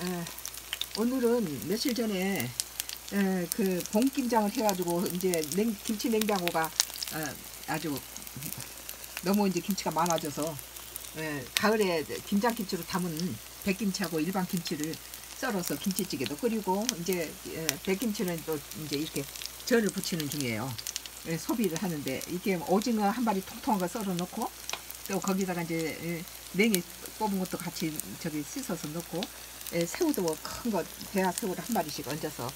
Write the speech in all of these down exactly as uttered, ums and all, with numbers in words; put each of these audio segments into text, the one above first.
에, 오늘은 며칠 전에 에, 그 봉김장을 해가지고 이제 냉, 김치 냉장고가 에, 아주 너무 이제 김치가 많아져서 에, 가을에 김장김치로 담은 백김치하고 일반 김치를 썰어서 김치찌개도 끓이고 이제 에, 백김치는 또 이제 이렇게 전을 부치는 중이에요. 에, 소비를 하는데 이게 오징어 한 마리 통통한 거 썰어 놓고 또 거기다가 이제 에, 냉이 뽑은 것도 같이 저기 씻어서 넣고 에, 새우도 큰 거 대하 새우를 한 마리씩 얹어서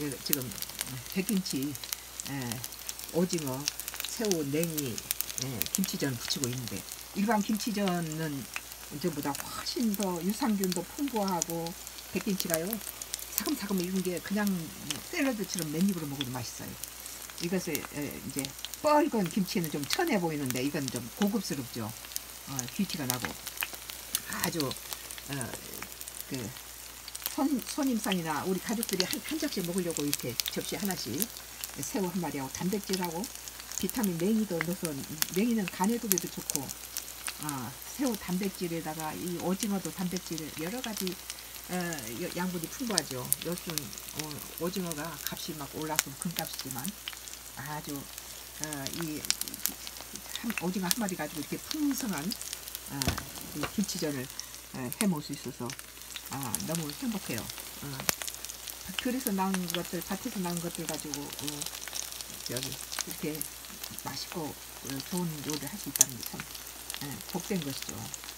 예, 지금 백김치, 에, 오징어, 새우, 냉이, 예, 김치전 부치고 있는데 일반 김치전은 이전보다 훨씬 더 유산균도 풍부하고 백김치가요 사금사금 익은 게 그냥 샐러드처럼 맨입으로 먹어도 맛있어요. 이것을 에, 이제 뻘건 김치는 좀 천해 보이는데 이건 좀 고급스럽죠. 어, 귀티가 나고 아주 어, 그 손, 손님상이나 우리 가족들이 한, 한 접시 먹으려고 이렇게 접시 하나씩 새우 한 마리하고 단백질하고 비타민 냉이도 넣어서 냉이는 간에 두기도 좋고 어, 새우 단백질에다가 이 오징어도 단백질 여러 가지 어, 양분이 풍부하죠. 요즘 어, 오징어가 값이 막 올라서 금값이지만 아주 어, 이 한, 오징어 한 마리 가지고 이렇게 풍성한 어, 이 김치전을 어, 해 먹을 수 있어서 아, 너무 행복해요. 어, 밭에서 나온 것들, 밭에서 나온 것들 가지고 어, 여기 이렇게 맛있고 어, 좋은 요리를 할 수 있다는 게 참 예, 복된 것이죠.